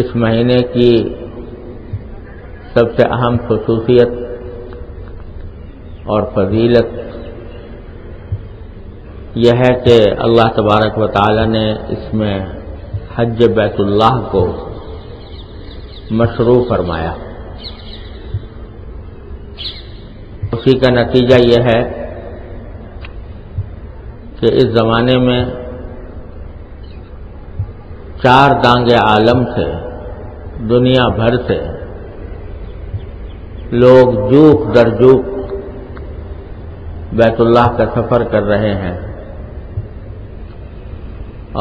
इस महीने की सबसे अहम खुसूसियत और फजीलत यह है कि अल्लाह तबारक व तआला ने इसमें हज बैतुल्लाह को मशरू फरमाया। उसी का नतीजा यह है कि इस ज़माने में चार दांगे आलम से, दुनिया भर से लोग जूक दर जूक बैतुल्लाह का सफ़र कर रहे हैं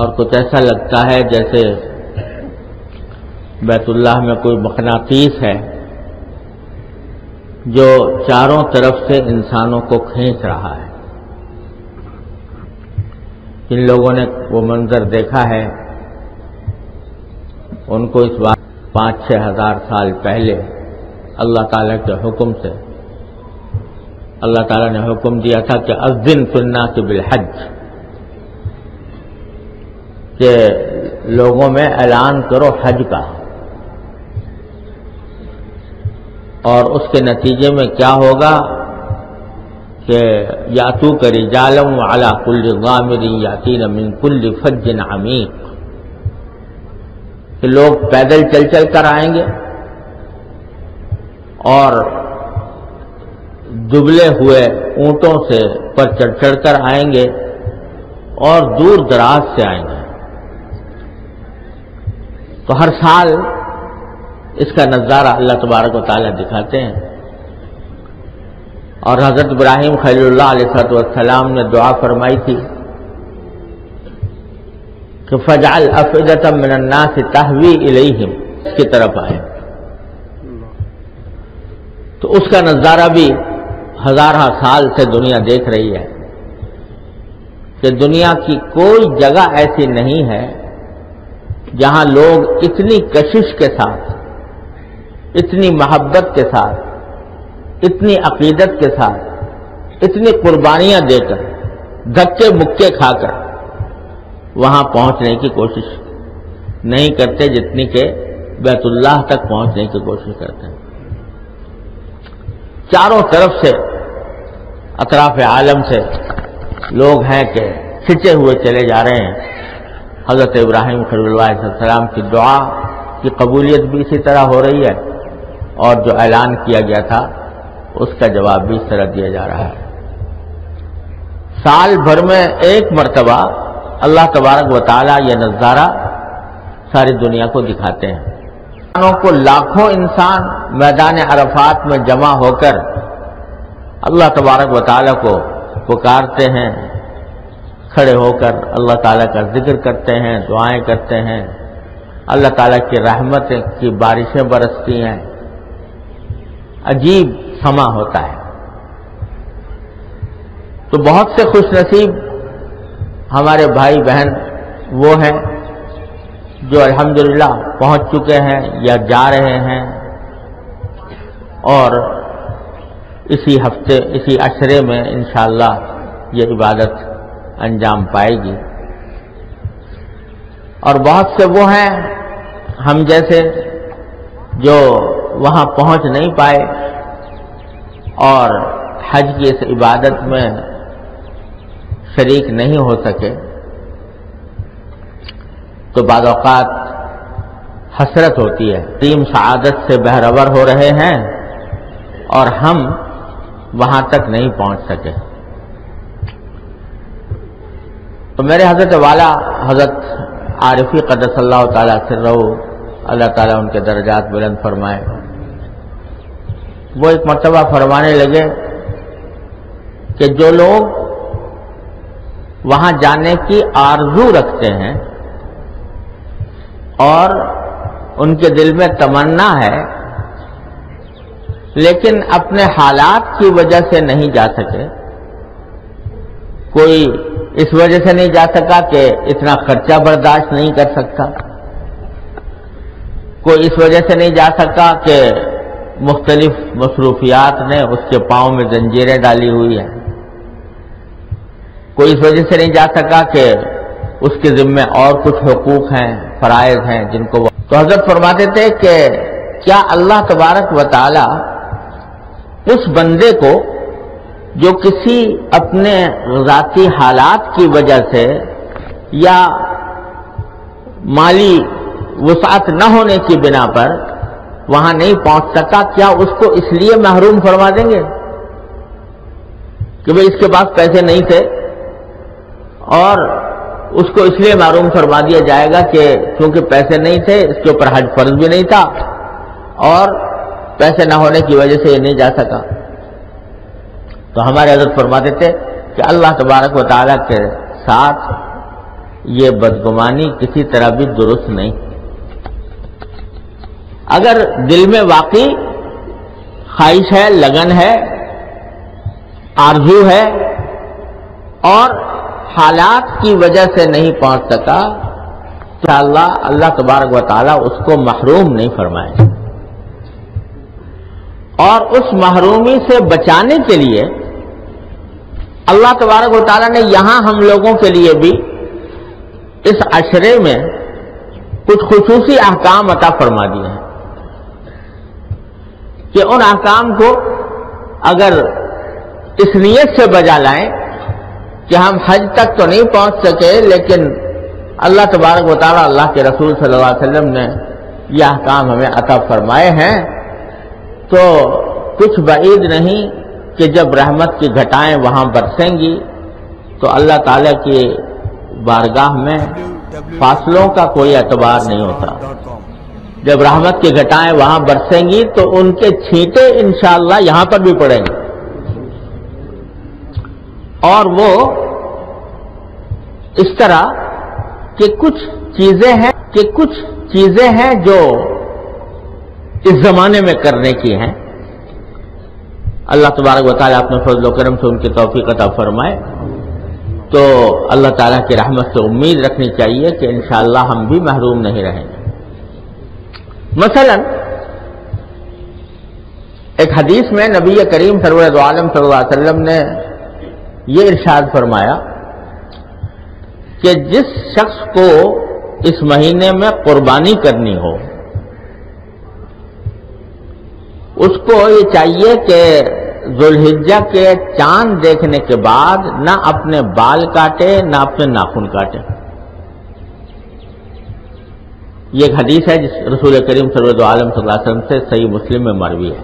और कुछ ऐसा लगता है जैसे बैतुल्लाह में कोई मकनातीस है जो चारों तरफ से इंसानों को खींच रहा है। जिन लोगों ने वो मंजर देखा है उनको इस बार 5-6 हज़ार साल पहले अल्लाह ताला के हुक्म से अल्लाह ताला ने हुक्म दिया था कि अज़्ज़िन फ़िन्नास बिलहज, के लोगों में ऐलान करो हज का। और उसके नतीजे में क्या होगा कि यातू करी जालम अला कुल्ल गामिरी यातीन मिन कुल्ल फज्जिन अमीक, कि लोग पैदल चल कर आएंगे और दुबले हुए ऊँटों से पर चढ़ कर आएंगे और दूर दराज से आएंगे। तो हर साल इसका नज़ारा अल्लाह तबारक व तआला दिखाते हैं। और हज़रत इब्राहिम खलीलुल्लाह अलैहिस्सलाम ने दुआ फरमाई थी कि फजअल अफ़िदत मिनन नास तहवी इलैहिम, इसकी तरफ आए। तो उसका नज़ारा भी हज़ारों साल से दुनिया देख रही है कि दुनिया की कोई जगह ऐसी नहीं है जहां लोग इतनी कशिश के साथ, इतनी मोहब्बत के साथ, इतनी अक़ीदत के साथ, इतनी कुर्बानियां देकर, धक्के मुक्के खाकर वहां पहुंचने की कोशिश नहीं करते जितनी के बैतुल्लाह तक पहुंचने की कोशिश करते हैं। चारों तरफ से अतराफ आलम से लोग हैं कि खिंचे हुए चले जा रहे हैं। हज़रत इब्राहिम खलीलुल्लाह अलैहिस्सलाम की दुआ की कबूलियत भी इसी तरह हो रही है और जो ऐलान किया गया था उसका जवाब भी इस तरह दिया जा रहा है। साल भर में एक मरतबा अल्लाह तबारक व तआला यह नज़ारा सारी दुनिया को दिखाते हैं। इंसानों को लाखों इंसान मैदान अरफात में जमा होकर अल्लाह तबारक व तआला को पुकारते हैं, खड़े होकर अल्लाह ताला का जिक्र करते हैं, दुआएं करते हैं, अल्लाह ताला की रहमत की बारिशें बरसती हैं। अजीब समा होता है। तो बहुत से खुशनसीब हमारे भाई बहन वो हैं जो अल्हम्दुलिल्लाह पहुंच चुके हैं या जा रहे हैं और इसी हफ्ते, इसी अशरे में इंशाअल्लाह ये इबादत अंजाम पाएगी। और बहुत से वो हैं हम जैसे जो वहां पहुंच नहीं पाए और हज की इस इबादत में शरीक नहीं हो सके। तो बाद औक़ात हसरत होती है, तीम सआदत से बहरवर हो रहे हैं और हम वहाँ तक नहीं पहुँच सके। तो मेरे हज़रत वाला हज़रत आरिफी क़द्दसल्लाहु ताला सिर्रहु, अल्लाह ताला उनके दर्जात बुलंद फरमाए, वो एक मरतबा फरमाने लगे कि जो लोग वहां जाने की आरजू रखते हैं और उनके दिल में तमन्ना है लेकिन अपने हालात की वजह से नहीं जा सके, कोई इस वजह से नहीं जा सका कि इतना खर्चा बर्दाश्त नहीं कर सकता, कोई इस वजह से नहीं जा सका कि मुख्तलिफ मसरूफियात ने उसके पाँव में जंजीरें डाली हुई हैं, कोई इस वजह से नहीं जा सका कि उसके जिम्मे और कुछ हुकूक हैं, फराइज हैं जिनको। तो हजरत फरमाते थे कि क्या अल्लाह तबारक व तआला उस बंदे को जो किसी अपने ज़ाती हालात की वजह से या माली वसात न होने की बिना पर वहां नहीं पहुंच सका, क्या उसको इसलिए महरूम फरमा देंगे कि भाई इसके पास पैसे नहीं थे और उसको इसलिए महरूम फरमा दिया जाएगा कि क्योंकि पैसे नहीं थे, इसके ऊपर हज फर्ज भी नहीं था और पैसे ना होने की वजह से ये नहीं जा सका। तो हमारे हजरत फरमाते थे कि अल्लाह तबारक व तआला के साथ ये बदगुमानी किसी तरह भी दुरुस्त नहीं। अगर दिल में वाकई ख्वाहिश है, लगन है, आरजू है और हालात की वजह से नहीं पहुंच सका, तो अल्लाह तबारक व तआला उसको महरूम नहीं फरमाए। और उस महरूमी से बचाने के लिए अल्लाह तबारक व तआला ने यहां हम लोगों के लिए भी इस अशरे में कुछ खुसूसी अहकाम अता फरमा दिए हैं कि उन अहकाम को अगर इस नीयत से बजा लाएं कि हम हज तक तो नहीं पहुंच सके, लेकिन अल्लाह तबारक व तआला, अल्लाह के रसूल सल्लल्लाहु अलैहि वसल्लम ने यह अहकाम हमें अता फरमाए हैं, तो कुछ बाइद नहीं कि जब रहमत की घटाएं वहां बरसेंगी तो अल्लाह ताला की बारगाह में फासलों का कोई एतबार नहीं होता। जब रहमत की घटाएं वहां बरसेंगी तो उनके छींटे इंशाअल्लाह यहां पर भी पड़ेंगे और वो इस तरह कि कुछ चीजें हैं जो इस जमाने में करने की हैं। अल्लाह तबारक व तआला अपने फजल व करम से उनकी तौफीक अता फरमाए। तो अल्लाह ताला की रहमत से उम्मीद रखनी चाहिए कि इंशाअल्लाह हम भी महरूम नहीं रहेंगे। मसलन एक हदीस में नबी करीम सरवर आलम सल्लल्लाहु अलैहि वसल्लम ने ये इरशाद फरमाया कि जिस शख्स को इस महीने में कुर्बानी करनी हो उसको ये चाहिए कि ज़ुलहिज्जा के चांद देखने के बाद ना अपने बाल काटे ना अपने नाखून काटे। ये एक हदीस है जिस रसूल करीम सल्लल्लाहु अलैहि वसल्लम से सही मुस्लिम में मरवी है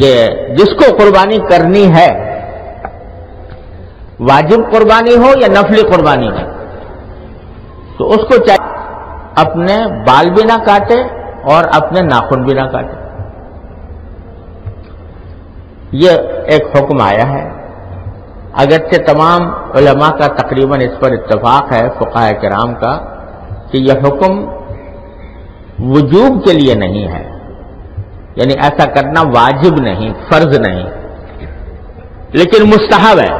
कि जिसको कुर्बानी करनी है, वाजिब कुर्बानी हो या नफली कुर्बानी हो, तो उसको चाहिए अपने बाल भी ना काटे और अपने नाखून भी ना काटे। ये एक हुक्म आया है, अगरचे तमाम उलमा का तकरीबन इस पर इत्तफाक है, फुकाहे किराम का, कि यह हुक्म वजूब के लिए नहीं है, यानी ऐसा करना वाजिब नहीं, फर्ज नहीं, लेकिन मुस्तहब है।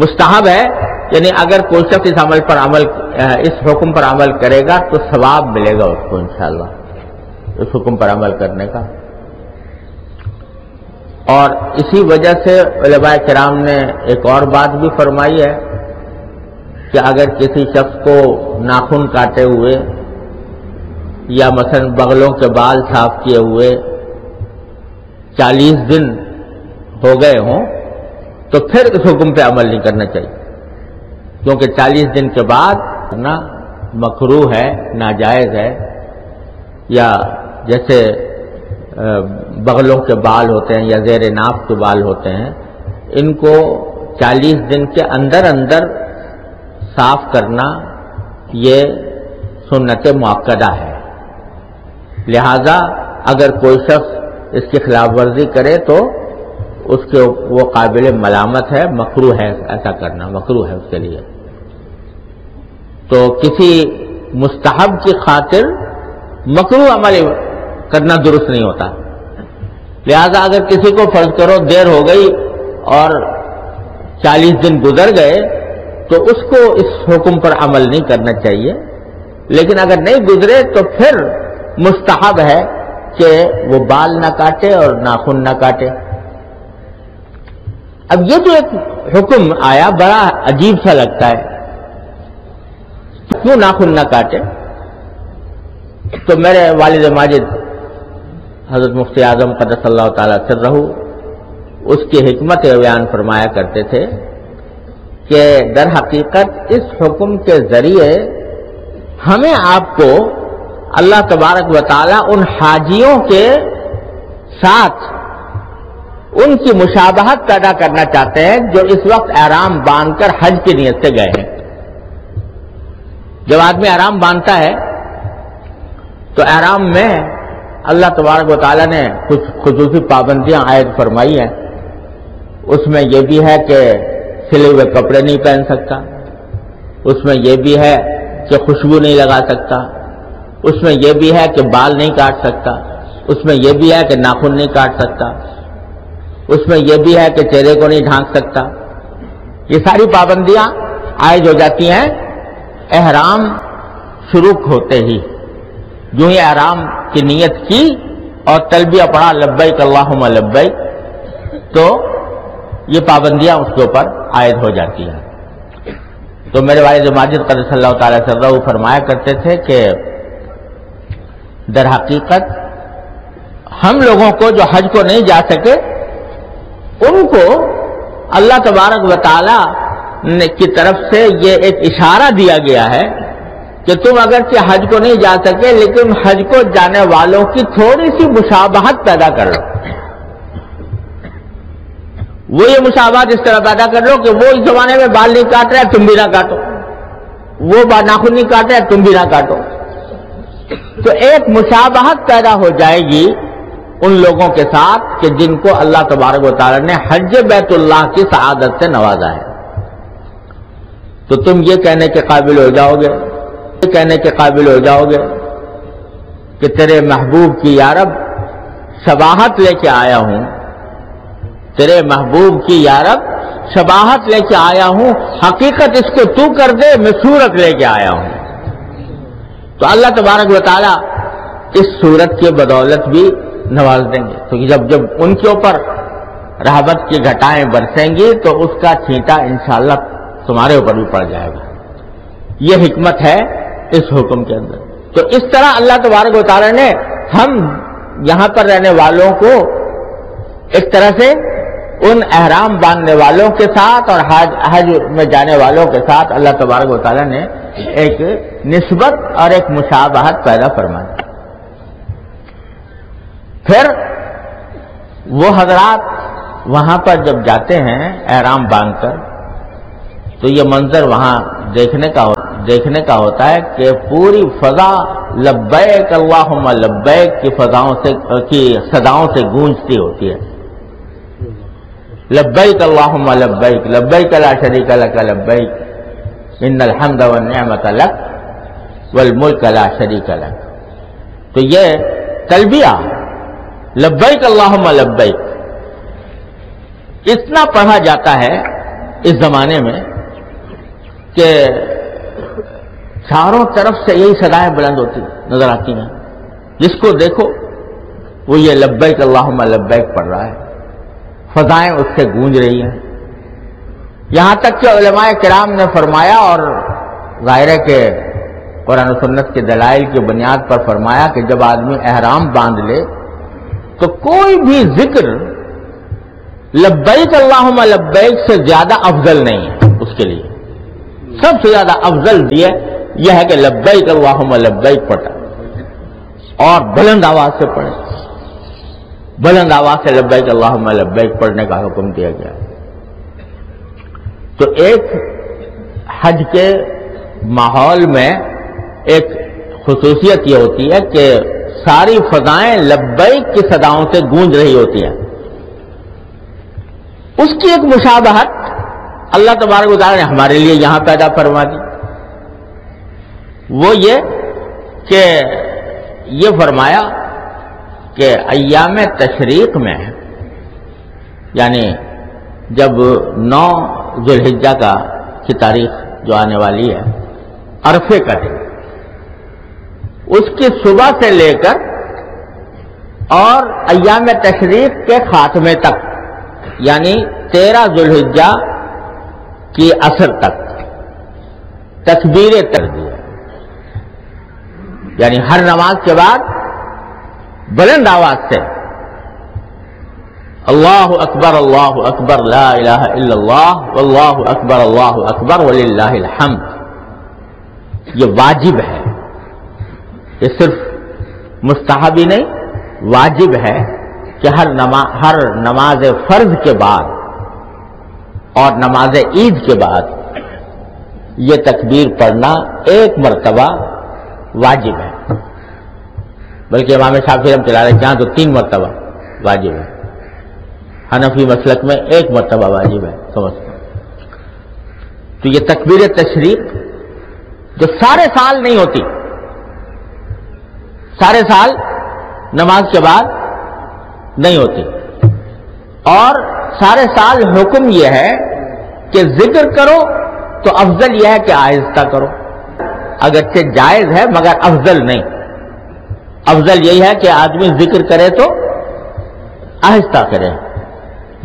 मुस्तहब है यानी अगर कोई शख्स इस हुक्म पर अमल करेगा तो सवाब मिलेगा उसको इंशाअल्लाह, इस हुक्म पर अमल करने का। और इसी वजह से उलमाए किराम ने एक और बात भी फरमाई है कि अगर किसी शख्स को नाखून काटे हुए या मसलन बगलों के बाल साफ किए हुए 40 दिन हो गए हों तो फिर इस हुक्म पे अमल नहीं करना चाहिए, क्योंकि 40 दिन के बाद करना मकरूह है, नाजायज है। या जैसे बगलों के बाल होते हैं या जेर नाफ के बाल होते हैं, इनको 40 दिन के अंदर अंदर साफ करना ये सुन्नत मुअक्कदा है। लिहाजा अगर कोई शख्स इसकी खिलाफ वर्जी करे तो उसके वो काबिल मलामत है, मकरूह है, ऐसा करना मकरूह है उसके लिए। तो किसी मुस्तहब की खातिर मकरूह अमल करना दुरुस्त नहीं होता। लिहाजा अगर किसी को फर्ज करो देर हो गई और 40 दिन गुजर गए तो उसको इस हुक्म पर अमल नहीं करना चाहिए, लेकिन अगर नहीं गुजरे तो फिर मुस्तहब है कि वो बाल ना काटे और नाखून ना काटे। अब ये जो एक हुक्म आया बड़ा अजीब सा लगता है क्यों नाखून ना काटे। तो मेरे वालिद माजिद हजरत मुफ्ती आजम क़द्दसल्लल्लाहु ताला सिर्रहू उसकी हिकमत बयान फरमाया करते थे कि दर हकीकत इस हुक्म के जरिए हमें आपको अल्लाह तबारक व ताला उन हाजियों के साथ उनकी मुशाबहत पैदा करना चाहते हैं जो इस वक्त आराम बांधकर हज की नियत से गए हैं। जब आदमी आराम बांधता है तो आराम में अल्लाह तबारक व तआला ने कुछ खुसूसी पाबंदियां आयद फरमाई हैं। उसमें यह भी है कि सिले हुए कपड़े नहीं पहन सकता, उसमें यह भी है कि खुशबू नहीं लगा सकता, उसमें यह भी है कि बाल नहीं काट सकता, उसमें यह भी है कि नाखून नहीं काट सकता, उसमें यह भी है कि चेहरे को नहीं ढांक सकता। ये सारी पाबंदियां आयद हो जाती हैं एहराम शुरू होते ही। जो ही एहराम की नीयत की और तलबिया पढ़ा लब्बैक अल्लाहुम्मा लब्बैक, तो ये पाबंदियां उसके ऊपर आयद हो जाती हैं। तो मेरे वालिद माजिद क़द्दसल्लल्लाहु ताला सिर्रहू फरमाया करते थे कि दर हकीकत हम लोगों को जो हज को नहीं जा सके उनको अल्लाह तबारक व तआला की तरफ से ये एक इशारा दिया गया है कि तुम अगर के हज को नहीं जा सके लेकिन हज को जाने वालों की थोड़ी सी मुशाबहत पैदा कर लो। वो ये मुशाबहत इस तरह पैदा कर लो कि वो इस जमाने में बाल नहीं काट रहा है तुम भी ना काटो, वो नाखून नहीं काट रहा है तुम भी ना काटो। तो एक मुशाबहत पैदा हो जाएगी उन लोगों के साथ कि जिनको अल्लाह तबारक व तआला ने हज बैतुल्लाह की सआदत से नवाजा है। तो तुम ये कहने के काबिल हो जाओगे, ये कहने के काबिल हो जाओगे कि तेरे महबूब की या रब शबाहत लेके आया हूं, तेरे महबूब की या रब शबाहत लेके आया हूं, हकीकत इसको तू कर दे, मैं सूरत लेके आया हूं। तो अल्लाह तबारक व तआला इस सूरत की बदौलत भी नवाज देंगे। तो जब जब उनके ऊपर रहमत की घटाएं बरसेंगी तो उसका छींटा इंशाल्लाह तुम्हारे ऊपर भी पड़ जाएगा। यह हिकमत है इस हुक्म के अंदर। तो इस तरह अल्लाह तबारक व तआला ने हम यहां पर रहने वालों को एक तरह से उन अहराम बांधने वालों के साथ और हज में जाने वालों के साथ अल्लाह तबारक व तआला ने एक निस्बत और एक मुशाबहत पैदा फरमाई। फिर वो हजरात वहां पर जब जाते हैं एहराम बांधकर तो ये मंजर वहां देखने का होता है कि पूरी फजा लब्बैक अल्लाहुम्मा लब्बैक की सदाओं से गूंजती होती है। लब्बैक अल्लाहुम्मा लब्बैक, लब्बैक ला शरीक लक लब्बैक, इन्नल हम्द वन निअमत लक वल मुल्क ला शरीक लक। तो ये तलबिया लब्बैक अल्लाहुम्मा लब्बैक इतना पढ़ा जाता है इस जमाने में कि चारों तरफ से यही सदाएं बुलंद होती नजर आती हैं। जिसको देखो वो ये लब्बैक अल्लाहुम्मा लब्बैक पढ़ रहा है, फजाएं उससे गूंज रही हैं। यहां तक कि उलेमाए किराम ने फरमाया और जाहिर के कुरान सुन्नत के दलाइल की बुनियाद पर फरमाया कि जब आदमी एहराम बांध ले तो कोई भी जिक्र लब्बैक अल्लाहुम्मा लब्बैक से ज्यादा अफजल नहीं है। उसके लिए सबसे ज्यादा अफजल दिया यह है कि लब्बैक अल्लाहुम्मा लब्बैक पढ़ा और बुलंद आवाज से पढ़े। बुलंद आवाज से लब्बैक अल्लाहुम्मा लब्बैक पढ़ने का हुक्म दिया गया। तो एक हज के माहौल में एक खुसूसियत यह होती है कि सारी फजाएं लब्बैक की सदाओं से गूंज रही होती हैं। उसकी एक मुशाबहत अल्लाह तबारक व तआला ने हमारे लिए यहां पैदा फरमा दी। वो ये कि ये फरमाया कि अय्याम तशरीक में यानी जब 9 जुलहिज्जा की तारीख जो आने वाली है अरफे का दिन, उसकी सुबह से लेकर और अय्याम तशरीक के खात्मे तक यानी 13 जुलहिज्जा की असर तक तकबीर तर्ज यानी हर नमाज के बाद बुलंद आवाज से अल्लाहु अकबर ला इलाहा इल्लल्लाह वल्लाहु अकबर वलिल्लाहिल हम्द, ये वाजिब है, ये सिर्फ मुस्ताहब ही नहीं वाजिब है कि हर नमाज फर्ज के बाद और नमाज ईद के बाद ये तकबीर पढ़ना एक मरतबा वाजिब है, बल्कि इमाम शाफी रहमतुल्लाह अलैह जहाँ तो 3 मरतबा वाजिब है, हनफी मसलक में 1 मरतबा वाजिब है समझते। तो ये तकबीर तशरीक जो सारे साल नहीं होती, सारे साल नमाज के बाद नहीं होती, और सारे साल हुक्म यह है कि जिक्र करो तो अफजल यह है कि आहिस्ता करो, अगरचे जायज है मगर अफजल नहीं, अफजल यही है कि आदमी जिक्र करे तो आहिस्ता करे,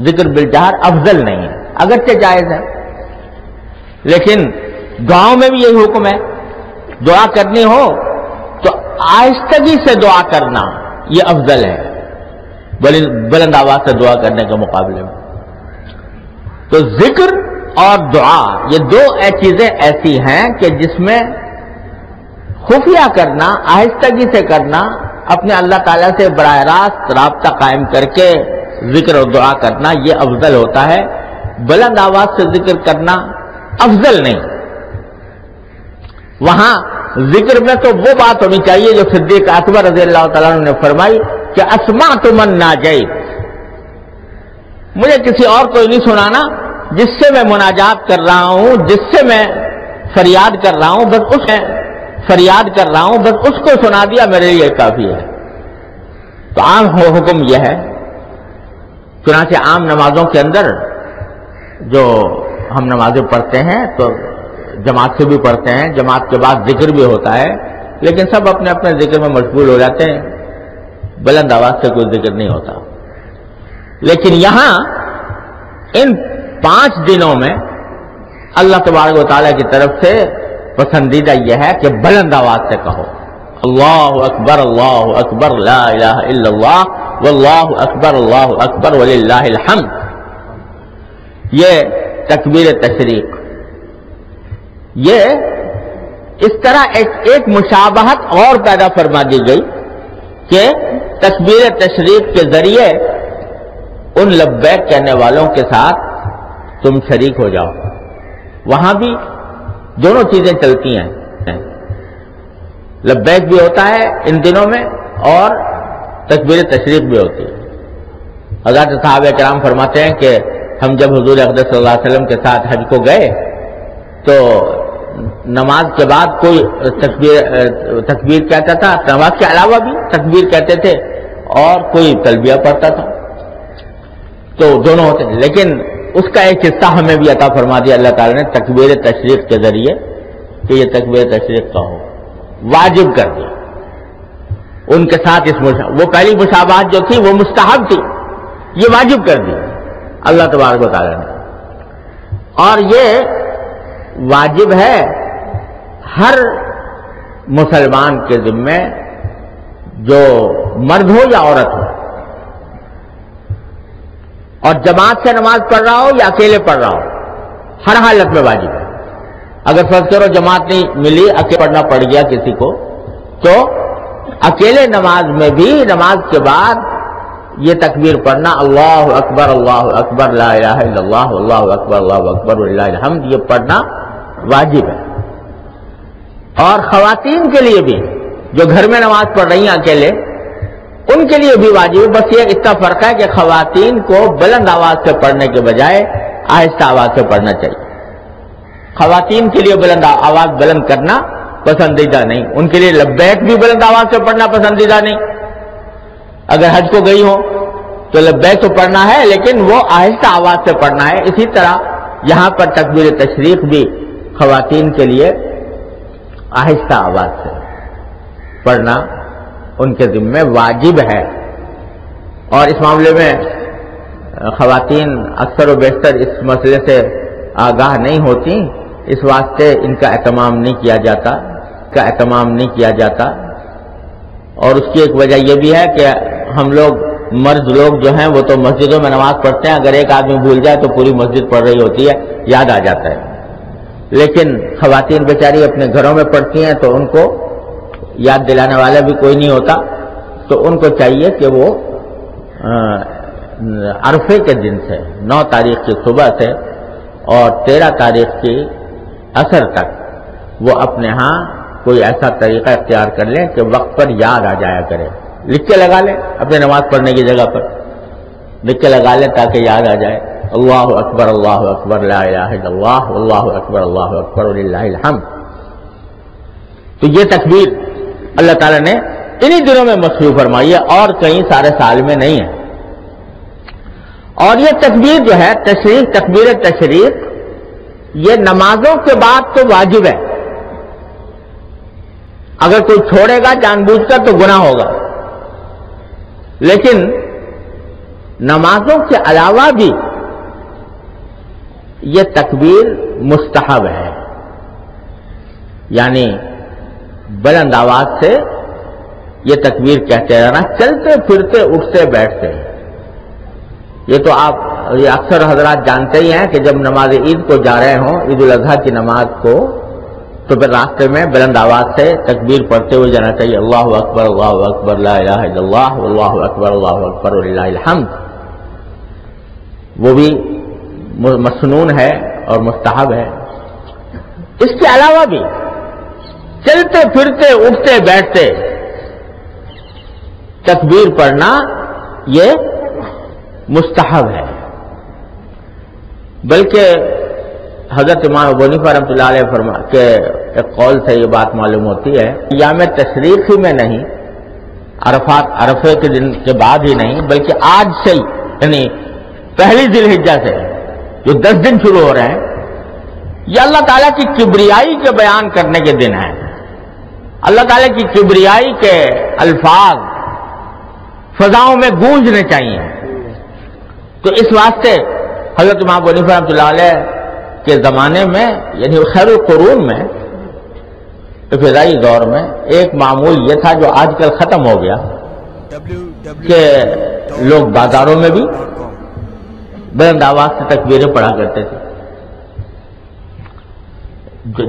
जिक्र बिलजहर अफजल नहीं है अगरचे जायज है। लेकिन दुआओं में भी यही हुक्म है, दुआ करनी हो तो आहिस्तगी से दुआ करना यह अफजल है बुलंद आवाज से दुआ करने के मुकाबले में। तो जिक्र और दुआ ये दो चीजें ऐसी हैं कि जिसमें खुफिया करना, आहिस्तगी से करना, अपने अल्लाह ताला से बराह रास्त राब्ता कायम करके जिक्र और दुआ करना ये अफजल होता है। बुलंद आवाज से जिक्र करना अफजल नहीं। वहां जिक्र में तो वो बात होनी चाहिए जो सिद्दीक अकबर रज़ी अल्लाह तआला अन्हु ने फरमाई कि अस्मातु मन नाजैत, मुझे किसी और को नहीं सुनाना जिससे मैं मुनाजात कर रहा हूं, जिससे मैं फरियाद कर रहा हूं, बस उस फरियाद कर रहा हूं, बस उसको सुना दिया मेरे लिए काफी है। तो आम हुक्म यह है, चुनांचे आम नमाजों के अंदर जो हम नमाजें पढ़ते हैं तो जमात से भी पढ़ते हैं, जमात के बाद जिक्र भी होता है, लेकिन सब अपने अपने जिक्र में मशगूल हो जाते हैं, बुलंद आवाज से कोई जिक्र नहीं होता। लेकिन यहां इन 5 दिनों में अल्लाह तबारक व तआला की तरफ से पसंदीदा यह है कि बुलंद आवाज से कहो अल्लाहु अकबर ला इलाहा इल्लल्लाह वल्लाहु अकबर वलिल्लाहिल हम्द। ये तकबीर तशरीक, ये इस तरह एक मुशाबहत और पैदा फरमा दी गई कि तकबीर तशरीक के जरिए उन लब्बैक कहने वालों के साथ तुम शरीक हो जाओ। वहां भी दोनों चीजें चलती हैं, लब्बैक भी होता है इन दिनों में और तकबीर तशरीक भी होती है। हज़रत साहब कराम फरमाते हैं कि हम जब हुजूर अक़दस सल्लल्लाहु अलैहि वसल्लम के साथ हज को गए तो नमाज के बाद कोई तकबीर कहता था, नमाज के अलावा भी तकबीर कहते थे, और कोई तलबिया पढ़ता था, तो दोनों होते हैं। लेकिन उसका एक हिस्सा हमें भी अता फरमा दिया अल्लाह ताला ने तकबीर तशरीक के जरिए कि ये तकबीर तशरीक कहो, वाजिब कर दिया उनके साथ। वो पहली मुशाबात जो थी वो मुस्ताहब थी, ये वाजिब कर दी अल्लाह तबारक व तआला ने। और ये वाजिब है हर मुसलमान के जिम्मे, जो मर्द हो या औरत हो, और जमात से नमाज पढ़ रहा हो या अकेले पढ़ रहा हो, हर हालत में वाजिब है। अगर फर्ज करो जमात नहीं मिली, अकेले पढ़ना पड़ गया किसी को, तो अकेले नमाज में भी नमाज के बाद ये तकबीर पढ़ना अल्लाहु अकबर ला इलाहा इल्लल्लाह वल्लाहु अकबर वलिल्लाहिल हम्द, ये पढ़ना वाजिब है। और खवातीन के लिए भी जो घर में नमाज पढ़ रही हैं अकेले, उनके लिए भी वाजिब है। बस ये इतना फर्क है कि खवातीन को बुलंद आवाज से पढ़ने के बजाय आहिस्ता आवाज से पढ़ना चाहिए। खवातीन के लिए बुलंद आवाज बुलंद करना पसंदीदा नहीं, उनके लिए लब्बैक भी बुलंद आवाज से पढ़ना पसंदीदा नहीं। अगर हज को गई हो तो लब्बैक तो पढ़ना है, लेकिन वो आहिस्ता आवाज से पढ़ना है। इसी तरह यहां पर तकबीर तशरीक भी खवातीन के लिए आहिस्ता आवाज से पढ़ना उनके जिम्मे वाजिब है। और इस मामले में खवातीन अक्सर व बेशतर इस मसले से आगाह नहीं होती, इस वास्ते इनका एहतमाम नहीं किया जाता और उसकी एक वजह यह भी है कि हम लोग मर्द लोग जो हैं वो तो मस्जिदों में नमाज पढ़ते हैं, अगर एक आदमी भूल जाए तो पूरी मस्जिद पढ़ रही होती है, याद आ जाता है। लेकिन खवातीन बेचारी अपने घरों में पढ़ती हैं तो उनको याद दिलाने वाला भी कोई नहीं होता, तो उनको चाहिए कि वो अरफे के दिन से 9 तारीख की सुबह से और 13 तारीख की असर तक वो अपने यहाँ कोई ऐसा तरीका इख्तियार कर लें कि वक्त पर याद आ जाया करे। लिख के लगा लें अपने नमाज पढ़ने की जगह पर, लिख के लगा लें ताकि याद आ जाए। अल्लाहु अकबर, अल्लाहु अकबर, ला इलाहा इल्लल्लाह, अल्लाहु अकबर, अल्लाहु अकबर, वलिल्लाहिल हम्द। तो ये तकबीर अल्लाह ताला ने इन्हीं दिनों में मशहूर फरमाई है और कहीं सारे साल में नहीं है। और ये तकबीर जो है तशरीक, तकबीर तशरीक, ये नमाजों के बाद तो वाजिब है, अगर कोई छोड़ेगा जानबूझकर तो गुनाह होगा। लेकिन नमाजों के अलावा भी ये तकबीर मुस्तहब है, यानी बुलंद आवाज से ये तकबीर कहते रहना, चलते फिरते उठते बैठते। ये तो आप ये अक्सर हजरात जानते ही हैं कि जब नमाज ईद को जा रहे हों, ईद उल अजहा की नमाज को, तो फिर रास्ते में बुलंद आवाज से तकबीर पढ़ते हुए जाना चाहिए। अल्लाहु अकबर, अल्लाहु अकबर, ला इलाहा इल्लल्लाह, अल्लाहु अकबर, अल्लाहु अकबर, वलिल्लाहिल हम्द। वो भी मसनून है और मुस्तहब है। इसके अलावा भी चलते फिरते उठते बैठते तकबीर पढ़ना ये मुस्तहब है। बल्कि हजरत इमाम अबू हनीफा रहमतुल्लाह अलैह फरमा के एक कौल से ये बात मालूम होती है, अय्यामे तशरीक ही में नहीं, अरफात अरफे के दिन के बाद ही नहीं, बल्कि आज से ही, यानी पहली ज़िल हिज्जा से जो 10 दिन शुरू हो रहे हैं, ये अल्लाह ताला की किब्रियाई के बयान करने के दिन है। अल्लाह ताला की किब्रियाई के अल्फाज फजाओं में गूंजने चाहिए। तो इस वास्ते हजरत इमाम अबू हनीफा रहमतुल्लाह अलैह के ज़माने में, यानी खैरुल कुरून में, इब्तिदाई दौर में, एक मामूल ये था जो आजकल ख़त्म हो गया कि लोग बाजारों में भी बुलंद आवाज़ से तकबीरें पढ़ा करते थे।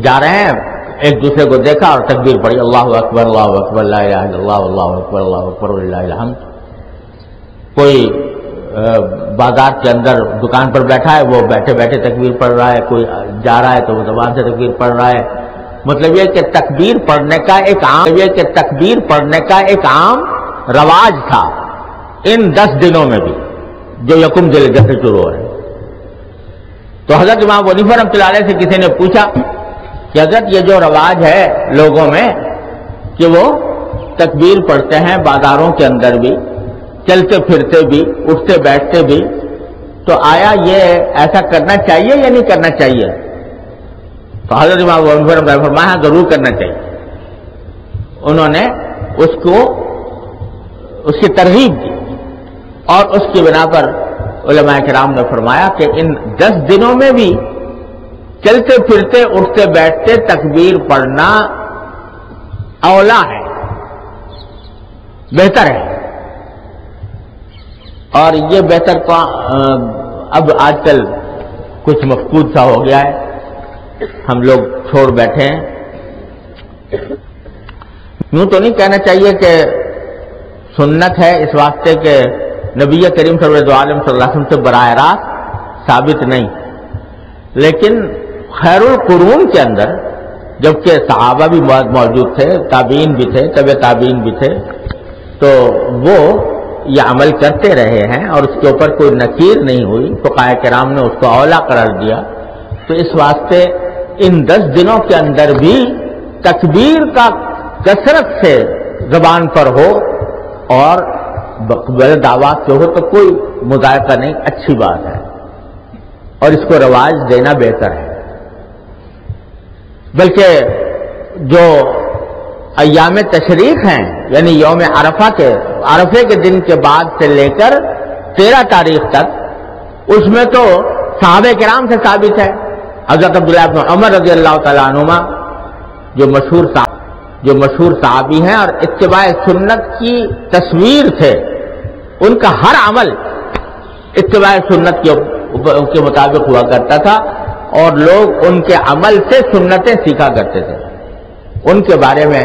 जा रहे हैं, एक दूसरे को देखा और तकबीर पढ़ी, अल्लाहु अकबर, अल्लाहु अकबर, ला इलाहा इल्लल्लाह, अल्लाहु अकबर, अल्लाहु अकबर, वलिल्लाहिल हम्द। कोई बाजार के अंदर दुकान पर बैठा है, वो बैठे बैठे तकबीर पढ़ रहा है, कोई जा रहा है तो वो ज़बान से तकबीर पढ़ रहा है। मतलब यह कि तकबीर पढ़ने का एक आम रवाज था इन 10 दिनों में भी जो यकुम ज़िल हिज्जा से शुरू हो रहे। तो हजरत इमाम अबू हनीफा रहमतुल्लाह अलैह से किसी ने पूछा, हजरत ये जो रवाज है लोगों में कि वो तकबीर पढ़ते हैं बाजारों के अंदर भी, चलते फिरते भी, उठते बैठते भी, तो आया ये ऐसा करना चाहिए या नहीं करना चाहिए? तो हजरत इमाम अबू हनीफा ने फरमाया जरूर करना चाहिए। उन्होंने उसको उसकी तरगीब दी और उसकी बिना पर उलेमा किराम ने फरमाया कि इन 10 दिनों में भी चलते फिरते उठते बैठते तकबीर पढ़ना औला है, बेहतर है। और ये बेहतर का अब आजकल कुछ मफकूद सा हो गया है, हम लोग छोड़ बैठे हैं। यूं तो नहीं कहना चाहिए कि सुन्नत है, इस वास्ते के नबी करीम सल्लल्लाहु अलैहि वसल्लम से बराह रास्त साबित नहीं, लेकिन खैरुल कुरून के अंदर, जबकि सहाबा भी मौजूद थे, ताबीन भी थे, तबे ताबीन भी थे, तो वो ये अमल करते रहे हैं और उसके ऊपर कोई नकीर नहीं हुई, फुकाए किराम ने उसको औला करार दिया। तो इस वास्ते इन 10 दिनों के अंदर भी तकबीर का कसरत से जबान पर हो और बुलंद आवाज से हो तो कोई मुजायका नहीं, अच्छी बात है और इसको रवाज देना बेहतर है। बल्कि जो अय्याम तशरीक हैं, यानी यौम अरफा के दिन के बाद से लेकर 13 तारीख तक, उसमें तो सहाबे किराम से साबित है, हजरत अब्दुल्लाह इब्न उमर रज़ियल्लाहु तआला अन्हुमा जो मशहूर जो मशहूर सहाबी हैं और इत्तिबाए सुन्नत की तस्वीर थे, उनका हर अमल इत्तिबाए सुन्नत के मुताबिक हुआ करता था और लोग उनके अमल से सुन्नतें सीखा करते थे। उनके बारे में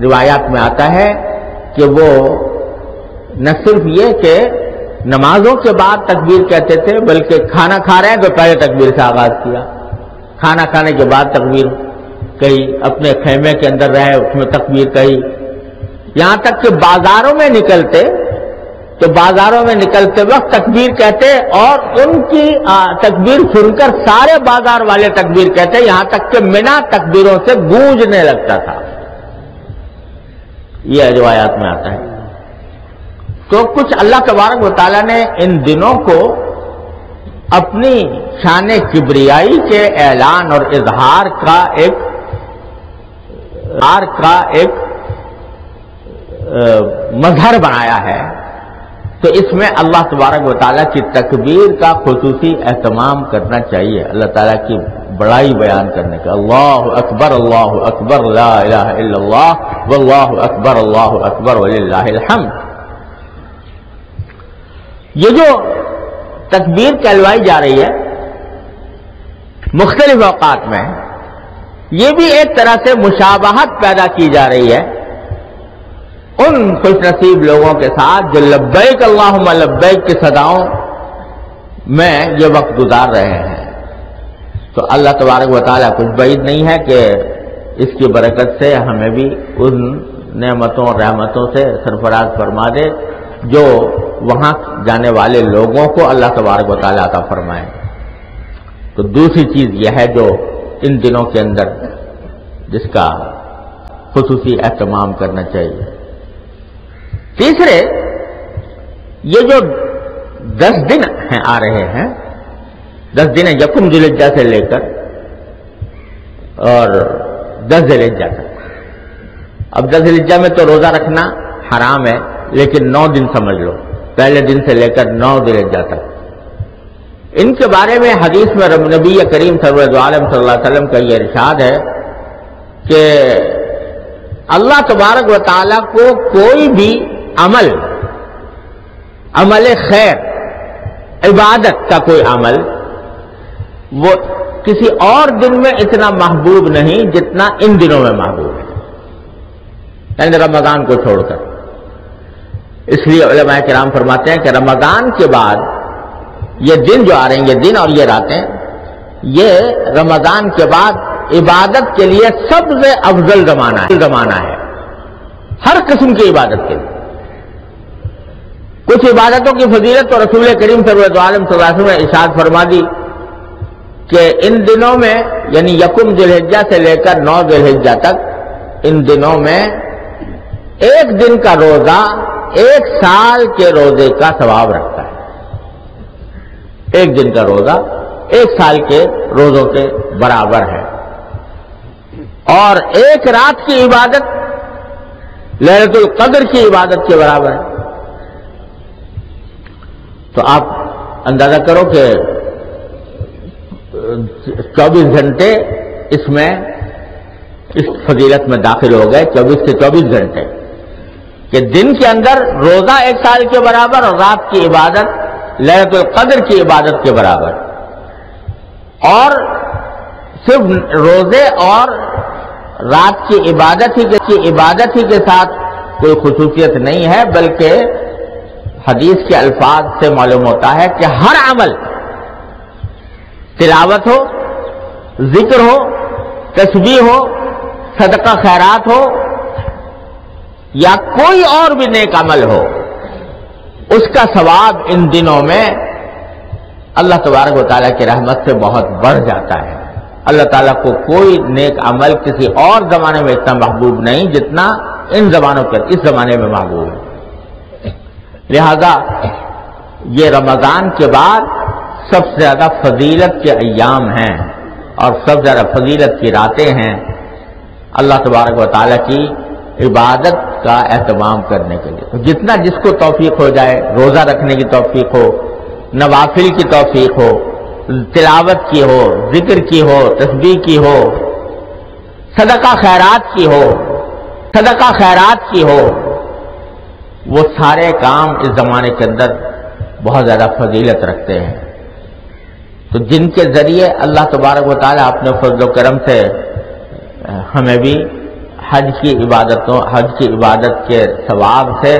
रिवायात में आता है कि वो न सिर्फ ये कि नमाजों के बाद तकबीर कहते थे, बल्कि खाना खा रहे हैं तो पहले तकबीर से आगाज किया, खाना खाने के बाद तकबीर कही, अपने खेमे के अंदर रहे उसमें तकबीर कही, यहां तक कि बाजारों में निकलते तो बाजारों में निकलते वक्त तकबीर कहते और उनकी तकबीर सुनकर सारे बाजार वाले तकबीर कहते, यहां तक कि मिना तकबीरों से गूंजने लगता था। यह रिवायात में आता है। तो कुछ अल्लाह तबारक व तआला ने इन दिनों को अपनी शान किब्रियाई के ऐलान और इजहार का एक मजहर बनाया है। तो इसमें अल्लाह तबारक व तआला की तकबीर का खुसूसी एहतमाम करना चाहिए, अल्लाह ताला की बड़ाई बयान करने का। अल्लाहु अकबर ला इलाहा इल्लल्लाह वल्लाहु अकबर वलिल्लाहिल हम्द। ये जो तकबीर कहलवाई जा रही है मुख्तलिफ औकात में, ये भी एक तरह से मुशाबहत पैदा की जा रही है उन खुश नसीब लोगों के साथ जो लब्बैक अल्लाहुम्मा लब्बैक की सदाओं में ये वक्त गुजार रहे हैं। तो अल्लाह तबारक व तआला कुछ बईद नहीं है कि इसकी बरकत से हमें भी उन नेमतों और रहमतों से सरफराज फरमा दे जो वहां जाने वाले लोगों को अल्लाह तबारक व तआला अता फरमाए। तो दूसरी चीज यह है जो इन दिनों के अंदर जिसका खुसूसी एहतमाम करना चाहिए। तीसरे, ये जो 10 दिन हैं आ रहे हैं, 10 दिन है यकुम जुलहिज्जा से लेकर और 10 जुलहिज्जा तक। अब 10 जुलहिज्जा में तो रोजा रखना हराम है, लेकिन 9 दिन समझ लो, पहले दिन से लेकर 9 जुलहिज्जा तक। इनके बारे में हदीस में नबी करीम सरवर आलम सल्लल्लाहु अलैहि वसल्लम का यह इरशाद है कि अल्लाह तबारक व तआला को कोई भी अमल, अमल खैर, इबादत का कोई अमल वो किसी और दिन में इतना महबूब नहीं जितना इन दिनों में महबूब है, यानी रमजान को छोड़कर। इसलिए उलेमाए किराम फरमाते हैं कि रमजान के बाद ये दिन जो आ रहे हैं, ये दिन और ये रातें, ये रमजान के बाद इबादत के लिए सबसे अफजल जमाना है, हर किस्म की इबादत के लिए। कुछ इबादतों की फजीलत तो रसूल करीम सल्लल्लाहु अलैहि वसल्लम ने इरशाद फरमा दी कि इन दिनों में, यानी यकुम जुलहिज्जा से लेकर 9 जुलहिज्जा तक, इन दिनों में एक दिन का रोजा 1 साल के रोजे का सवाब रखता है। एक दिन का रोजा 1 साल के रोजों के बराबर है। और 1 रात की इबादत लैलतुल कद्र की इबादत के बराबर है। तो आप अंदाजा करो कि 24 घंटे इसमें इस फजीलत में दाखिल हो गए, 24 के 24 घंटे कि दिन के अंदर रोजा 1 साल के बराबर और रात की इबादत लैलतुल कद्र की इबादत के बराबर। और सिर्फ रोजे और रात की इबादत ही के साथ कोई खुसूसियत नहीं है, बल्कि हदीस के अल्फाज से मालूम होता है कि हर अमल, तिलावत हो, जिक्र हो, तस्बीह हो, सदका खैरात हो या कोई और भी नेक अमल हो, उसका सवाब इन दिनों में अल्लाह तबारक व तआला की रहमत से बहुत बढ़ जाता है। अल्लाह ताला को कोई नेक अमल किसी और जमाने में इतना महबूब नहीं जितना इन जमानों पर, इस जमाने में महबूब है। लिहाजा ये रमजान के बाद सबसे ज्यादा फजीलत के अय्याम हैं और सबसे ज्यादा फजीलत की रातें हैं अल्लाह तबारक व तआला की इबादत का एहतमाम करने के लिए। तो जितना जिसको तौफीक हो जाए, रोजा रखने की तौफीक हो, नवाफिल की तौफीक हो, तिलावत की हो, जिक्र की हो, तस्बीह की हो, सदका खैरात की हो, सदका खैरात की हो, वो सारे काम इस जमाने के अंदर बहुत ज़्यादा फजीलत रखते हैं। तो जिनके ज़रिए अल्लाह तबारक व तआला अपने फजल व करम से हमें भी हज की इबादत के सवाब से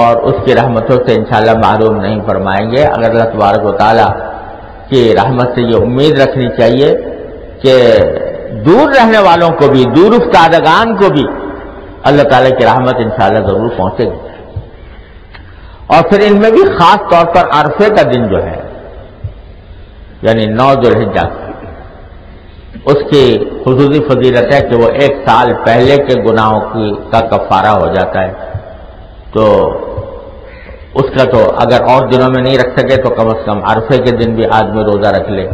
और उसकी रहमतों से इंशाल्लाह महरूम नहीं फरमाएंगे। अगर अल्लाह तबारक व तआला की रहमत से ये उम्मीद रखनी चाहिए कि दूर रहने वालों को भी, दूर उफ्तादगान को भी अल्लाह ताला की रहमत इंशाल्लाह ज़रूर पहुँचेगी। और फिर इनमें भी ख़ास तौर पर अरफे का दिन जो है, यानी 9 जुलहिज्जा, उसकी खुसूसी फजीलत है कि वो एक साल पहले के गुनाहों का कफारा हो जाता है। तो उसका तो अगर और दिनों में नहीं रख सके तो कम से कम अरफे के दिन भी आदमी रोज़ा रख ले,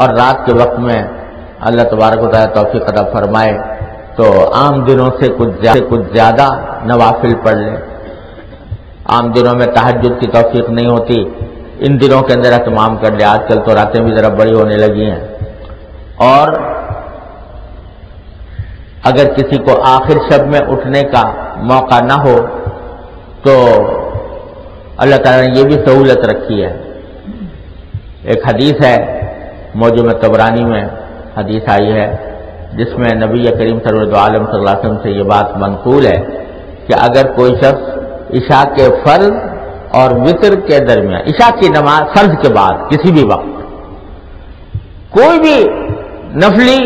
और रात के वक्त में अल्लाह तबारक व तआला तौफीक अता फरमाए तो आम दिनों से कुछ ज़्यादा नवाफिल पढ़ लें। आम दिनों में तहज्जुद की तौफीक नहीं होती, इन दिनों के अंदर अहतमाम कर ले। आजकल तो रातें भी ज़रा बड़ी होने लगी हैं। और अगर किसी को आखिर शब में उठने का मौका ना हो तो अल्लाह ताला ने ये भी सहूलत रखी है। एक हदीस है, मौजूम तबरानी में हदीस आई है, जिसमें नबी करीम सरवत आलम सल्लल्लाहु अलैहि वसल्लम से ये बात मनकूल है कि अगर कोई शख्स इशा के फर्ज और वितर के दरमियान, इशा की नमाज फर्ज के बाद किसी भी वक्त कोई भी नफली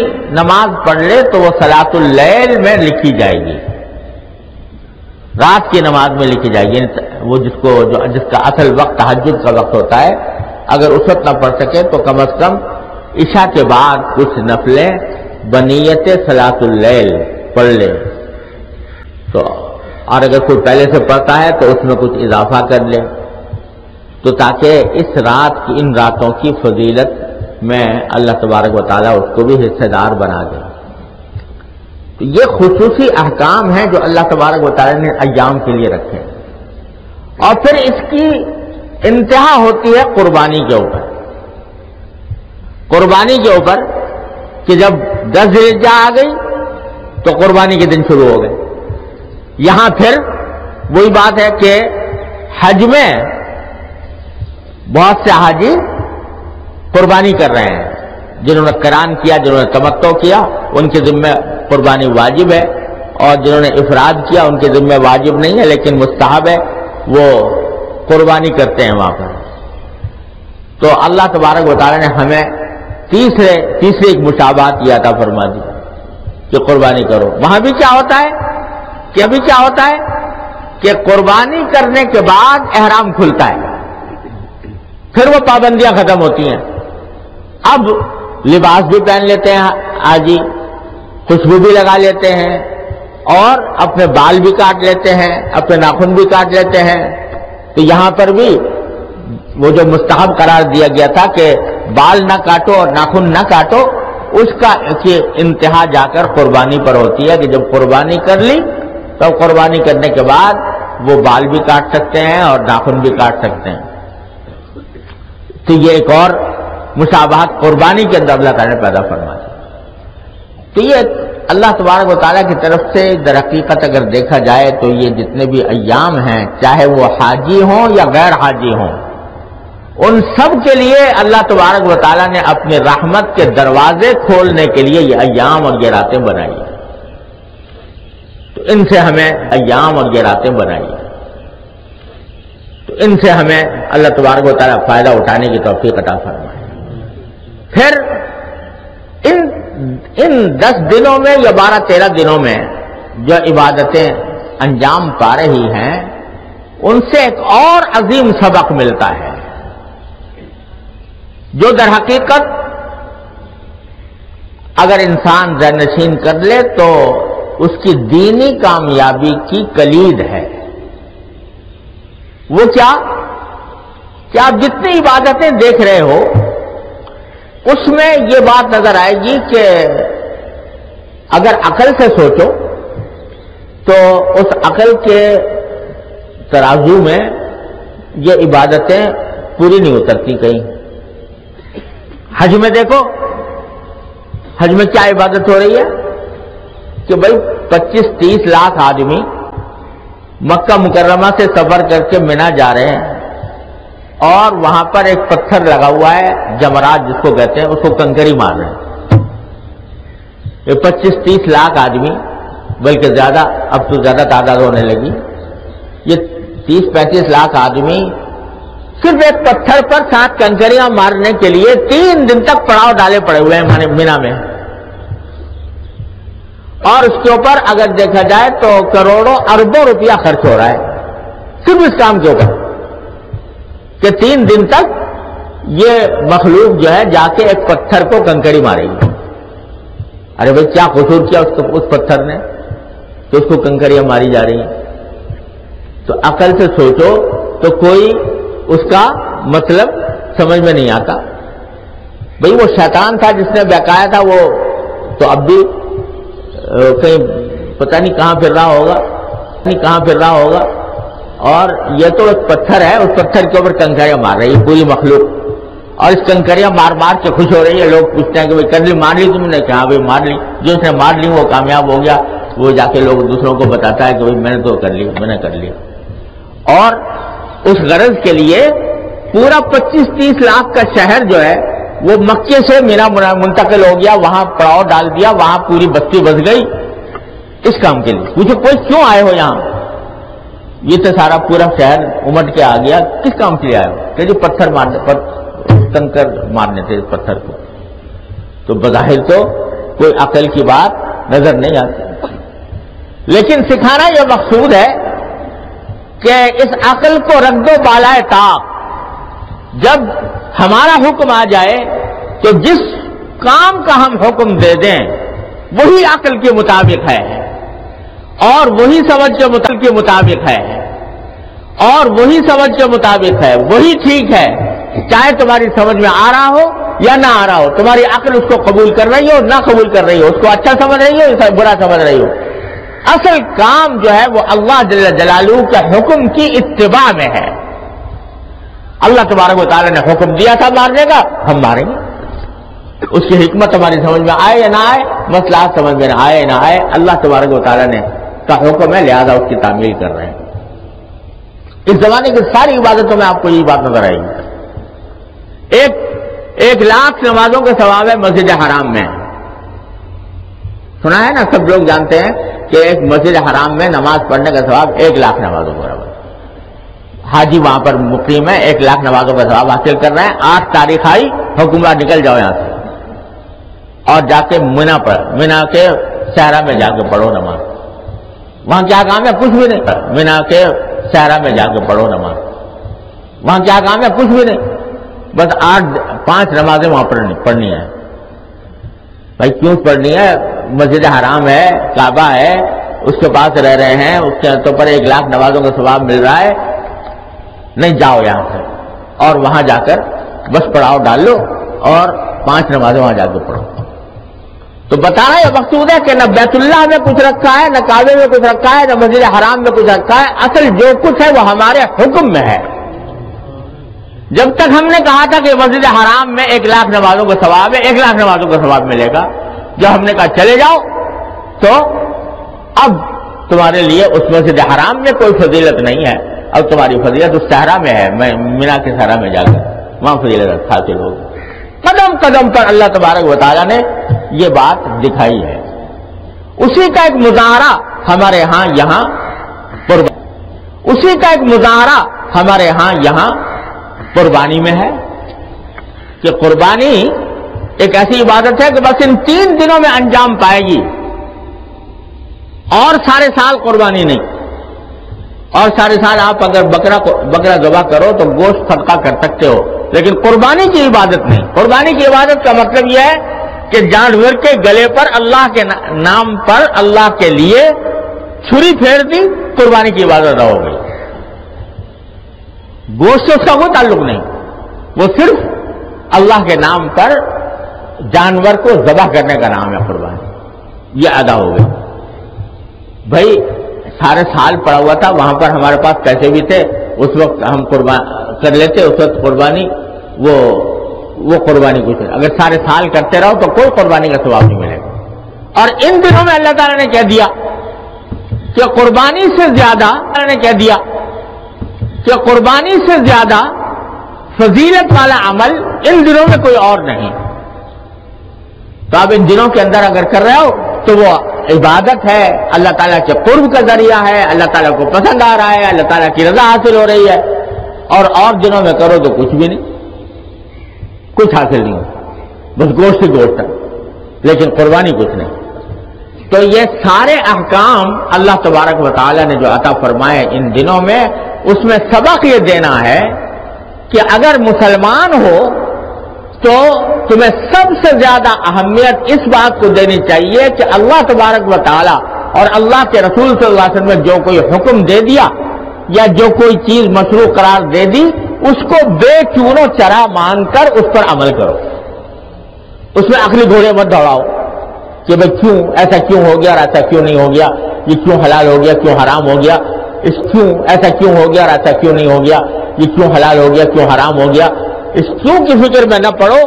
नमाज पढ़ ले तो वो सलातुल लैल में लिखी जाएगी, रात की नमाज में लिखी जाएगी। वो जिसका असल वक्त तहज्जुद का वक्त होता है, अगर उस वक्त ना पढ़ सके तो कम अज कम इशा के बाद कुछ नफलें बनीयत सलातुल लैल पढ़ ले तो, और अगर कोई पहले से पढ़ता है तो उसमें कुछ इजाफा कर ले, तो ताकि इस रात की, इन रातों की फजीलत में अल्लाह तबारक व तआला उसको भी हिस्सेदार बना दे। तो ये खुसूसी अहकाम हैं जो अल्लाह तबारक व तआला ने अय्याम के लिए रखे। और फिर इसकी इंतहा होती है कुर्बानी के ऊपर, कि जब 10 जुलहिज्जा आ गई तो कुर्बानी के दिन शुरू हो गए। यहां फिर वही बात है कि हज में बहुत से हाजी कुर्बानी कर रहे हैं, जिन्होंने करान किया, जिन्होंने तमत्तो किया उनके जिम्मे कुर्बानी वाजिब है, और जिन्होंने इफराद किया उनके जिम्मे वाजिब नहीं है लेकिन मुस्ताहब है, वो कुर्बानी करते हैं वहाँ पर। तो अल्लाह तबारक व तआला ने हमें तीसरी एक मुशाबात यह अता फरमा दी कि कुर्बानी करो। वहाँ भी क्या होता है कि अभी क्या होता है कि कुर्बानी करने के बाद एहराम खुलता है, फिर वो पाबंदियाँ खत्म होती हैं। अब लिबास भी पहन लेते हैं हाजी, खुशबू भी लगा लेते हैं, और अपने बाल भी काट लेते हैं, अपने नाखून भी काट लेते हैं। तो यहाँ पर भी वो जो मुस्तहब करार दिया गया था कि बाल ना काटो और नाखून ना काटो, उसका इंतहा जाकर कुर्बानी पर होती है कि जब कुर्बानी कर ली तो कुर्बानी करने के बाद वो बाल भी काट सकते हैं और नाखून भी काट सकते हैं। तो ये एक और मुशाबहत कुर्बानी के अंदर अल्लाह ताला ने पैदा फरमाई। तो ये अल्लाह तबारक व तआला की तरफ से दरहकीकत अगर देखा जाए तो ये जितने भी अय्याम हैं, चाहे वो हाजी हों या गैर हाजी हों, उन सब के लिए अल्लाह तबारक व तआला ने अपने रहमत के दरवाजे खोलने के लिए ये अय्याम और ये रातें बनाई। तो इनसे हमें अल्लाह तबारक व तआला फायदा उठाने की तौफीक अता फरमाए। फिर इन 10 दिनों में या 12-13 दिनों में जो इबादतें अंजाम पा रही हैं, उनसे एक और अजीम सबक मिलता है जो दर हकीकत अगर इंसान ज़रनशीन कर ले तो उसकी दीनी कामयाबी की कलीद है। वो क्या कि आप जितनी इबादतें देख रहे हो उसमें ये बात नजर आएगी कि अगर अकल से सोचो तो उस अकल के तराजू में ये इबादतें पूरी नहीं उतरती कहीं। हज में देखो, हज में क्या इबादत हो रही है कि भाई 25-30 लाख आदमी मक्का मुकर्रमा से सफर करके मिना जा रहे हैं और वहां पर एक पत्थर लगा हुआ है, जमरात जिसको कहते हैं, उसको कंकरी मार रहे हैं। ये 25-30 लाख आदमी, बल्कि ज्यादा, अब तो ज्यादा तादाद होने लगी, ये 30-35 लाख आदमी सिर्फ एक पत्थर पर 7 कंकरियां मारने के लिए 3 दिन तक पड़ाव डाले पड़े हुए हैं मीना में। और उसके ऊपर अगर देखा जाए तो करोड़ों अरबों रुपया खर्च हो रहा है सिर्फ इस काम के ऊपर कि 3 दिन तक ये मखलूक जो है जाके एक पत्थर को कंकड़ी मारेगी। अरे भाई क्या कसूर किया उस पत्थर ने तो उसको कंकड़ियां मारी जा रही हैं। तो अकल से सोचो तो कोई उसका मतलब समझ में नहीं आता। भाई वो शैतान था जिसने बहकाया था, वो तो अब भी कहीं पता नहीं कहां फिर रहा होगा, और ये तो एक पत्थर है, उस पत्थर के ऊपर कंकड़ियां मार रही है पूरी मखलूक, और इस कंकड़ियां मार मार के खुश हो रही है। लोग पूछते हैं कि भाई कर ली, मार ली तुमने? कहा भाई मार ली, जो उसने मार ली वो कामयाब हो गया, वो जाके लोग दूसरों को बताता है कि भाई मैंने तो कर ली, मैंने कर ली। और उस गरज के लिए पूरा 25-30 लाख का शहर जो है वो मक्के से मीना मुंतकिल हो गया, वहां पड़ाव डाल दिया, वहां पूरी बस्ती बस गई इस काम के लिए। पूछो कोई क्यों आए हो यहाँ? ये तो सारा पूरा शहर उमट के आ गया, किस काम के लिए आया? कि जो पत्थर मारने पर कंकर मारने थे इस पत्थर को। तो बज़ाहिर तो कोई अकल की बात नजर नहीं आती, लेकिन सिखाना यह मकसूद है कि इस अकल को रख दो बालाए ताक। जब हमारा हुक्म आ जाए तो जिस काम का हम हुक्म दे दें वही अकल के मुताबिक है और वही समझ के मुताबिक है वही ठीक है, चाहे तुम्हारी समझ में आ रहा हो या ना आ रहा हो, तुम्हारी अकल उसको कबूल कर रही हो ना कबूल कर रही हो, उसको अच्छा समझ रही हो या बुरा समझ रही हो। असल काम जो है वो अल्लाह जल्ल जलालू के हुक्म की इत्तिबा में है। अल्लाह तबारक व तआला ने हुक्म दिया था मारने का, हम मारेंगे। उसकी हिकमत हमारी समझ में आए या ना आए, मसला समझ में आए ना आए, अल्लाह तबारक व तआला ने का हुक्म है, लिहाजा उसकी तामील कर रहे हैं। इस जमाने की सारी इबादतों में आपको यही बात नजर आएगी। 1 लाख नमाजों के सवाब है मस्जिद हराम में। सुना है ना, सब लोग जानते हैं कि एक मस्जिद हराम में नमाज पढ़ने का सवाब 1 लाख नमाजों के बराबर। हाजी वहां पर मुकीम है, 1 लाख नमाजों का सवाब हासिल कर रहे हैं। 8 तारीख आई, हुकूमत निकल जाओ यहां से और जाके मीना के सहरा में जाके पढ़ो नमाज। वहां क्या काम है? कुछ भी नहीं। बस 5 नमाजें वहां पढ़नी है। भाई क्यों पढ़नी है? मस्जिद हराम है, काबा है, उसके पास रह रहे हैं, उसके तो पर 1 लाख नमाजों का सवाब मिल रहा है। नहीं, जाओ यहां से और वहां जाकर बस पड़ाव डाल लो और 5 नमाजें वहां जाकर पढ़ो। तो बताना यह मकसूद है कि न बैतुल्लाह में कुछ रखा है, न काबे में कुछ रखा है, न मस्जिद हराम में कुछ रखा है। असल जो कुछ है वो हमारे हुक्म में है। जब तक हमने कहा था कि मस्जिद हराम में 1 लाख नमाजों का सवाब है, 1 लाख नमाजों का सवाब मिलेगा, जब हमने कहा चले जाओ तो अब तुम्हारे लिए उस मस्जिद हराम में कोई फजीलत नहीं है, अब तुम्हारी फजीलत उस सहरा में है। मैं मीना के सहरा में जाकर वहां फजीलत हासिल होगी। कदम कदम पर अल्लाह तबारक व तआला ने ये बात दिखाई है। उसी का एक मुजाहरा हमारे यहाँ कुर्बानी में है कि कुर्बानी एक ऐसी इबादत है कि बस इन 3 दिनों में अंजाम पाएगी और सारे साल कुर्बानी नहीं। और सारे साल आप अगर बकरा जबा करो तो गोश्त सदका कर सकते हो, लेकिन कुर्बानी की इबादत नहीं। कुर्बानी की इबादत का मतलब यह है कि जानवर के गले पर अल्लाह के नाम पर अल्लाह के लिए छुरी फेर दी, कुर्बानी की इबादत हो गई। गोश्त से उसका कोई ताल्लुक नहीं, वो सिर्फ अल्लाह के नाम पर जानवर को जबा करने का नाम है कुर्बानी, यह अदा हो गई। भाई सारे साल पड़ा हुआ था, वहां पर हमारे पास पैसे भी थे, उस वक्त हम कुर्बानी कर लेते, उस वक्त कुर्बानी वो कुर्बानी कुछ नहीं। अगर सारे साल करते रहो तो कोई कुर्बानी का सवाब नहीं मिलेगा। और इन दिनों में अल्लाह ताला ने कह दिया कि कुर्बानी से ज्यादा, मैंने कह दिया कि कुर्बानी से ज्यादा फजीलत वाला अमल इन दिनों में कोई और नहीं। तो आप इन दिनों के अंदर अगर कर रहे हो तो वो इबादत है, अल्लाह ताला के कुर्ब का जरिया है, अल्लाह ताला को पसंद आ रहा है, अल्लाह ताला की रजा हासिल हो रही है। और दिनों में करो तो कुछ भी नहीं, कुछ हासिल नहीं होता, बस गोश्त ही गोश्त है, लेकिन कुर्बानी कुछ नहीं। तो ये सारे अहकाम अल्लाह तबारक व तआला ने जो अता फरमाए इन दिनों में, उसमें सबक ये देना है कि अगर मुसलमान हो तो तुम्हें सबसे ज्यादा अहमियत इस बात को देनी चाहिए कि अल्लाह तबारक व तआला और अल्लाह के रसूल सल्लल्लाहु अलैहि वसल्लम ने जो कोई हुक्म दे दिया या जो कोई चीज मशरू करार दे दी, उसको बेचूनो चरा मानकर उस पर अमल करो। उसमें अकली घोड़े मत दौड़ाओ कि भाई क्यों ऐसा क्यों हो गया और ऐसा क्यों नहीं हो गया, ये क्यों हलाल हो गया, क्यों हराम हो गया, इस क्यों ऐसा क्यों हो गया और ऐसा क्यों नहीं हो गया, ये क्यों हलाल हो गया, क्यों हराम हो गया, इस क्यों की फिक्र में न पड़ो,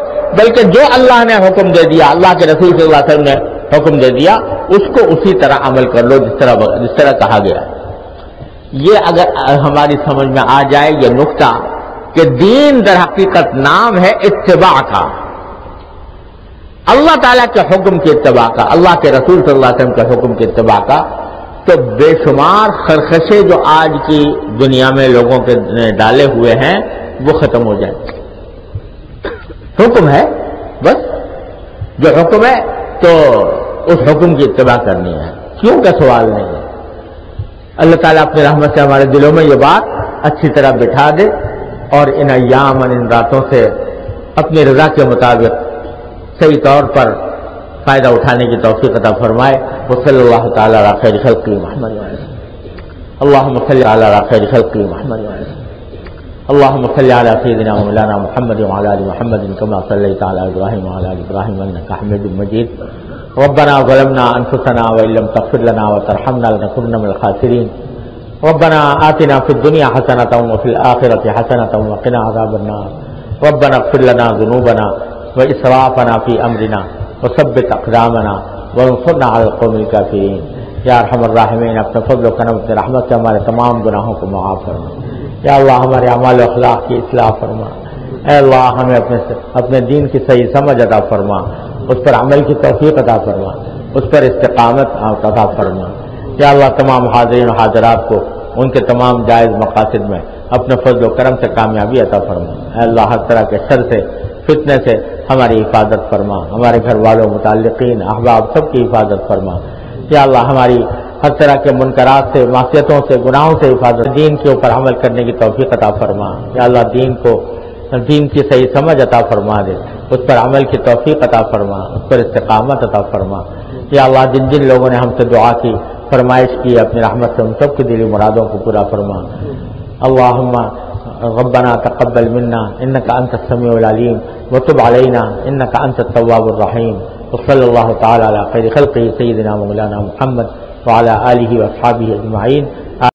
बल्कि जो अल्लाह ने हुक्म दे दिया, अल्लाह के रसूल सल्लल्लाहु अलैहि वसल्लम ने हुक्म दे दिया, उसको उसी तरह अमल कर लो जिस तरह कहा गया। ये अगर हमारी समझ में आ जाए ये नुक्ता कि दीन दर हकीकत नाम है इत्तिबा का, अल्लाह ताला के हुक्म के इत्तबा का, अल्लाह के रसूल सल्लल्लाहु अलैहि वसल्लम के हुक्म के इत्तबा का, तो बेशुमार खरखशे जो आज की दुनिया में लोगों के डाले हुए हैं वो खत्म हो जाएंगे। हुक्म है बस, जो हुक्म है तो उस हुक्म की इत्तबा करनी है, क्यों का सवाल नहीं है। अल्लाह ताला अपनी रहमत से हमारे दिलों में ये बात अच्छी तरह बिठा दे और इन अय्याम, इन रातों से अपनी रजा के मुताबिक सही तौर पर फायदा उठाने की तौफीक अता फरमाए। वसल्लल्लाहु तआला अला खैर खल्क़ि मुहम्मद व अला आलिहि। अल्लाहुम्मा सल्लि अला खैर खल्क़ि मुहम्मद व अला आलिहि। अल्लाहुम्मा सल्लि अला सय्यिदिना व मौलाना मुहम्मद व अला आलि मुहम्मद कमा सल्लैता अला इब्राहिम व अला आलि इब्राहिम इन्नका हमीदुम मजीद। रब्बना ज़लमना अनफुसना व इल्लम तग़फिर लना व तरहमना लनकुन्ना मिनल ख़ासिरीन। रब्बना आतिना फ़िद दुनिया हसनतन व फ़िल आख़िरति हसनतन व क़िना अज़ाबन नार। रब्बना इग़फिर लना ज़ुनूबना व इसराफ़ना फ़ी अमरिना वसब्बित अक़दामना वन्सुरना अला अलक़ौमिल काफ़िरीन। या अरहमर राहिमीन, अपने फ़ज़्ल व करम से रहमत से हमारे तमाम गुनाहों को माफ़ फरमा। या अल्लाह हमारे अमाल व अख़लाक़ की इस्लाह फरमा। ऐ अल्लाह हमें अपने दीन की सही समझ अता फरमा, उस पर अमल की तौफ़ीक़ अता फरमा, उस पर इस्तिक़ामत अता फरमा। या अल्लाह तमाम हाज़रीन व हाज़रात को उनके तमाम जायज़ मक़ासिद में अपने फ़ज़्ल व करम से कामयाबी अता फरमा। ऐ अल्लाह हर तरह के शर से, फितने से हमारी हिफाजत फरमा, हमारे घर वालों, मुताल्लिक़ीन, अहबाब सब की हिफाजत फरमा। या अल्लाह हमारी हर तरह के मुनकरात से, मासियतों से, गुनाहों से हिफाजत। दीन के ऊपर अमल करने की तौफीक अता फरमा। या अल्लाह दीन की सही समझ अता फरमा दे, उस पर अमल की तौफीक अता फरमा, उस पर इस्तिक़ामत अता फरमा। या अल्लाह जिन जिन लोगों ने हमसे दुआ की, फरमाइश की, अपनी रहमत से उन सब की दिली मुरादों को पूरा फरमा। अल्लाहुम्मा रब्बना तक़ब्बल मिन्ना इन्नका अंत समीउल अलीम व तुब अलैना इन्नका अंत तव्वाबुर रहीम। वसल्लल्लाहु तआला अला खैर खल्क़ि सय्यिदिना मौलाना मुहम्मद व अला आलिहि व अस्हाबिहि अजमईन।